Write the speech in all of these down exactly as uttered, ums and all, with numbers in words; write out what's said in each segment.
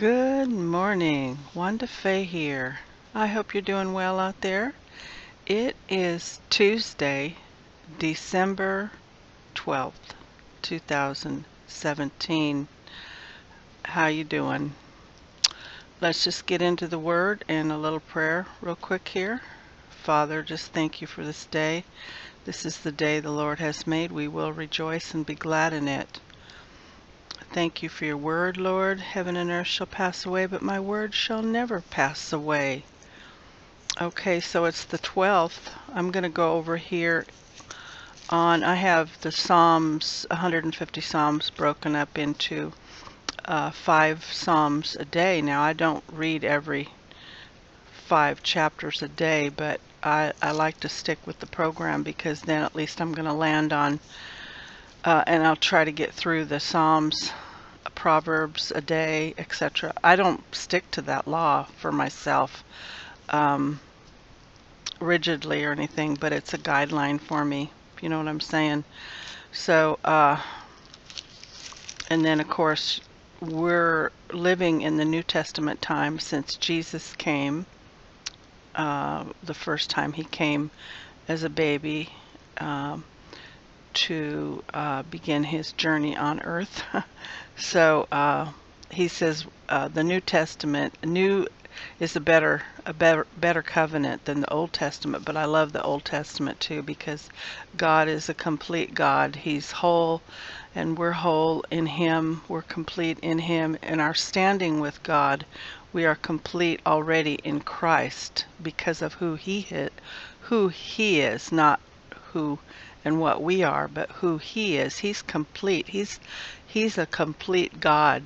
Good morning, Wanda Faye here. I hope you're doing well out there. It is Tuesday, December twelfth, two thousand seventeen. How you doing? Let's just get into the Word and a little prayer real quick here. Father, just thank you for this day. This is the day the Lord has made. We will rejoice and be glad in it. Thank you for your word, Lord. Heaven and earth shall pass away, but my word shall never pass away. Okay, so it's the twelfth. I'm going to go over here on, I have the Psalms, one hundred fifty Psalms broken up into uh, five Psalms a day. Now, I don't read every five chapters a day, but I, I like to stick with the program because then at least I'm going to land on Uh, and I'll try to get through the Psalms, Proverbs a day, et cetera. I don't stick to that law for myself um, rigidly or anything, but it's a guideline for me, if you know what I'm saying. So, uh, and then of course, we're living in the New Testament time since Jesus came, uh, the first time he came as a baby, um, to uh, begin his journey on earth. So uh, he says uh, the New Testament, new is a better a better better covenant than the Old Testament, but I love the Old Testament too because God is a complete God. He's whole and we're whole in him. We're complete in him, and our standing with God, we are complete already in Christ because of who he is, who he is, not who and what we are, but who he is. He's complete. He's he's a complete God.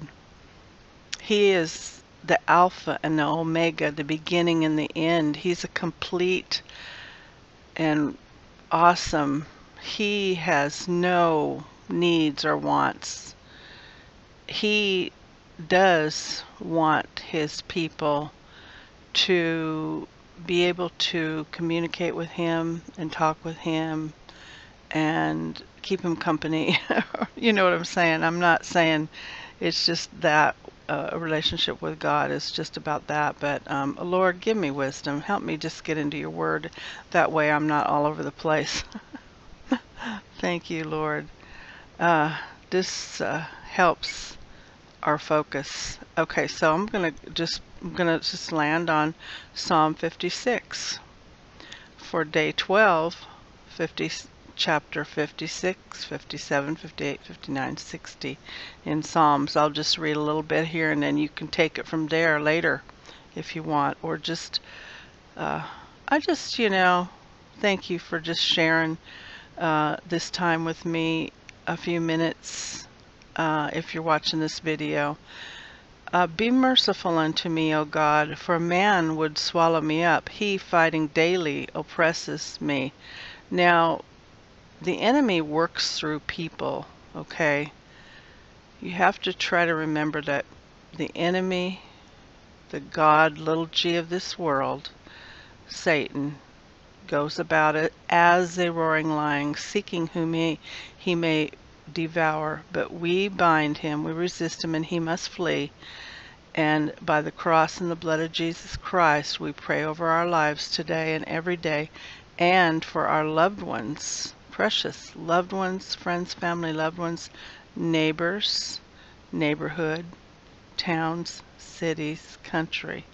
He is the Alpha and the Omega, the beginning and the end. He's a complete and awesome. He has no needs or wants. He does want his people to be able to communicate with him and talk with him and keep him company. You know what I'm saying? I'm not saying it's just that uh, a relationship with God is just about that, but um, Lord, give me wisdom. Help me just get into your word. That way I'm not all over the place. Thank you, Lord. Uh, this uh, helps our focus. Okay, so I'm gonna just I'm gonna just land on Psalm fifty-six for day twelve, fifty. Chapter fifty-six, fifty-seven, fifty-eight, fifty-nine, sixty in Psalms. I'll just read a little bit here and then you can take it from there later if you want, or just uh, I just, you know, thank you for just sharing uh, this time with me, a few minutes. Uh, if you're watching this video, uh, be merciful unto me, O God, for man would swallow me up. He fighting daily oppresses me. Now, the enemy works through people, okay? You have to try to remember that the enemy, the God, little g of this world, Satan, goes about it as a roaring lion, seeking whom he, he may devour. But we bind him, we resist him, and he must flee. And by the cross and the blood of Jesus Christ, we pray over our lives today and every day, and for our loved ones, precious loved ones, friends, family, loved ones, neighbors, neighborhood, towns, cities, country.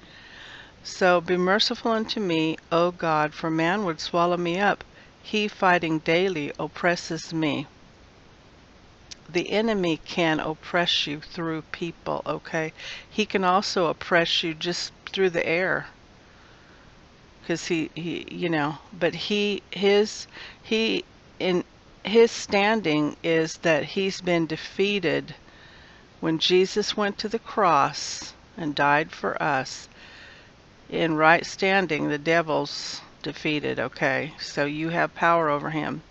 So be merciful unto me, O God, for man would swallow me up. He fighting daily oppresses me. The enemy can oppress you through people, okay? He can also oppress you just through the air. Because he, he, you know, but he, his, he, in his standing is that he's been defeated. When Jesus went to the cross and died for us, in right standing, the devil's defeated, okay? So you have power over him.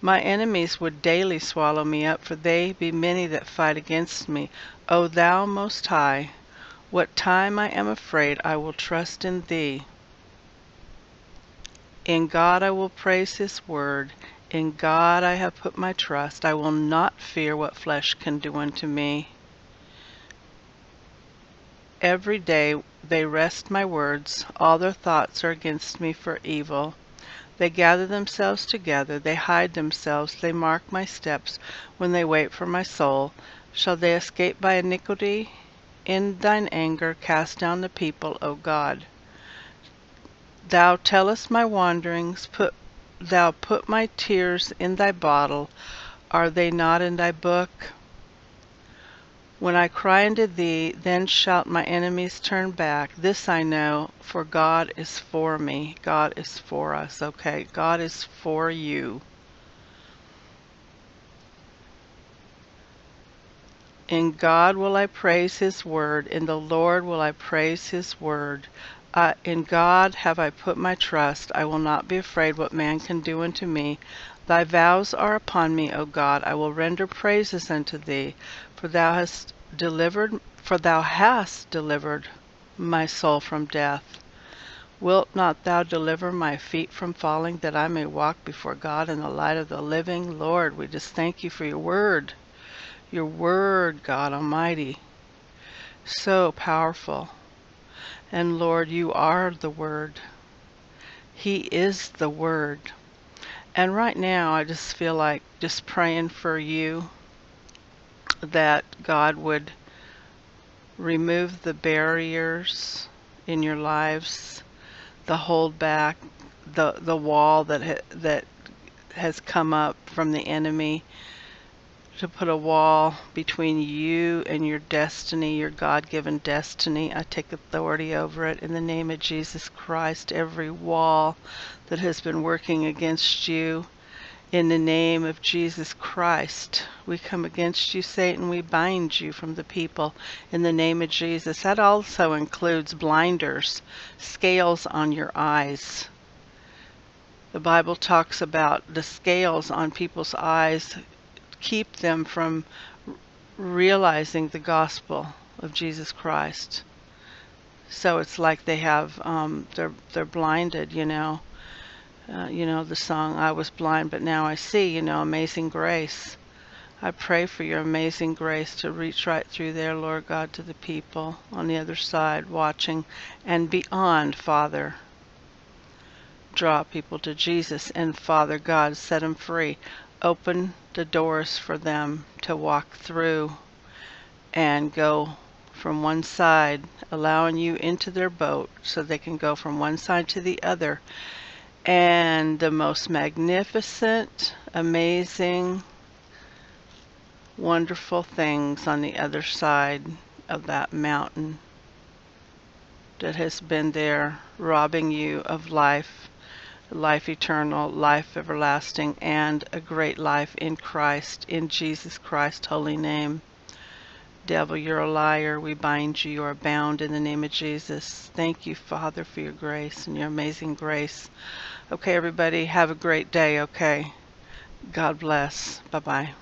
My enemies would daily swallow me up, for they be many that fight against me. O thou most high, what time I am afraid, I will trust in thee. In God I will praise his word. In God I have put my trust. I will not fear what flesh can do unto me. every day they wrest my words. All their thoughts are against me for evil. They gather themselves together, they hide themselves, they mark my steps when they wait for my soul. Shall they escape by iniquity? In thine anger cast down the people, O God. Thou tellest my wanderings, put, thou put my tears in thy bottle. Are they not in thy book? When I cry unto thee, then shalt my enemies turn back. This I know, for God is for me. God is for us, okay? God is for you. In God will I praise his word. In the Lord will I praise his word. Uh, in God have I put my trust. I will not be afraid what man can do unto me. Thy vows are upon me, O God. I will render praises unto thee. For thou hast delivered, for thou hast delivered my soul from death. Wilt not thou deliver my feet from falling, that I may walk before God in the light of the living? Lord, we just thank you for your word. Your word, God Almighty. So powerful. And Lord, you are the word. He is the word. And right now, I just feel like just praying for you, that God would remove the barriers in your lives, the holdback, the the wall that ha that has come up from the enemy, to put a wall between you and your destiny, your God-given destiny. I take authority over it in the name of Jesus Christ. Every wall that has been working against you, in the name of Jesus Christ, we come against you, Satan. We bind you from the people in the name of Jesus. That also includes blinders, scales on your eyes. The Bible talks about the scales on people's eyes keep them from realizing the gospel of Jesus Christ. So it's like they have, um, they're, they're blinded, you know. Uh, you know, the song, I was blind, but now I see, you know, amazing grace. I pray for your amazing grace to reach right through there, Lord God, to the people on the other side watching and beyond, Father. Draw people to Jesus, and Father God, set them free. Open the doors for them to walk through and go from one side, allowing you into their boat so they can go from one side to the other. And the most magnificent, amazing, wonderful things on the other side of that mountain that has been there robbing you of life, life eternal, life everlasting, and a great life in Christ, in Jesus Christ's holy name. Devil, you're a liar. We bind you. You are bound in the name of Jesus. Thank you, Father, for your grace and your amazing grace. Okay, everybody, have a great day, okay? God bless. Bye-bye.